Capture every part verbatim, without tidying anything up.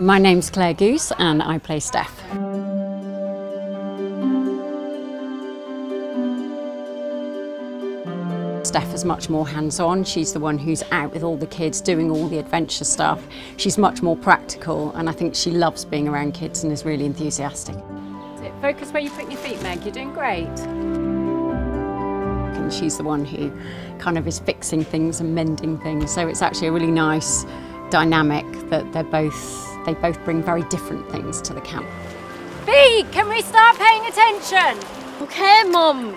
My name's Claire Goose and I play Steph. Steph is much more hands-on. She's the one who's out with all the kids doing all the adventure stuff. She's much more practical and I think she loves being around kids and is really enthusiastic. Focus where you're putting your feet, Meg. You're doing great. And she's the one who kind of is fixing things and mending things. So it's actually a really nice dynamic that they're both, they both bring very different things to the camp. Bea, can we start paying attention? Okay, Mum.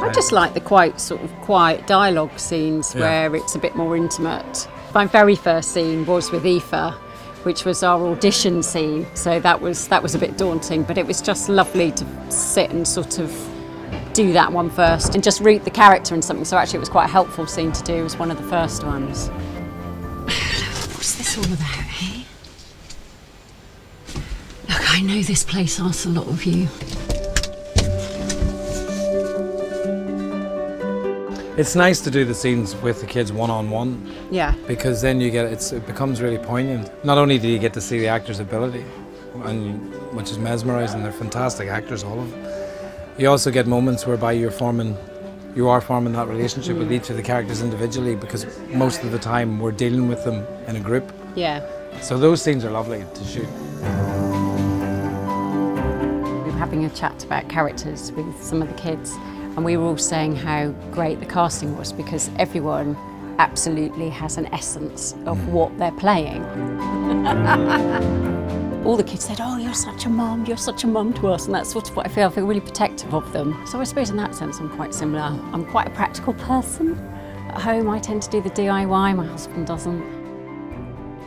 I just like the quite sort of quiet dialogue scenes yeah. where it's a bit more intimate. My very first scene was with Aoife, which was our audition scene. So that was that was a bit daunting, but it was just lovely to sit and sort of do that one first and just root the character in something. So actually, it was quite a helpful scene to do. It was one of the first ones. What's this all about, eh? Look, I know this place asks a lot of you. It's nice to do the scenes with the kids one-on-one. Yeah. Because then you get, it's, it becomes really poignant. Not only do you get to see the actors' ability, and, which is mesmerising, they're fantastic actors, all of them. You also get moments whereby you're forming, you are forming that relationship mm. with each of the characters individually, because most of the time we're dealing with them in a group. Yeah. So those scenes are lovely to shoot. We were having a chat about characters with some of the kids. And we were all saying how great the casting was because everyone absolutely has an essence of what they're playing. All the kids said, oh, you're such a mum, you're such a mum to us. And that's sort of what I feel. I feel really protective of them. So I suppose in that sense, I'm quite similar. I'm quite a practical person. At home, I tend to do the D I Y. My husband doesn't.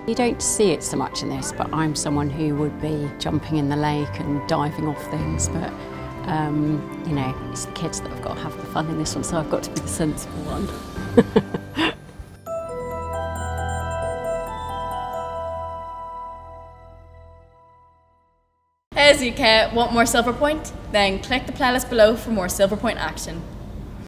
You don't see it so much in this, but I'm someone who would be jumping in the lake and diving off things. But Um, you know, it's the kids that have got to have the fun in this one, so I've got to be the sensible one. As you care, want more Silverpoint? Then click the playlist below for more Silverpoint action.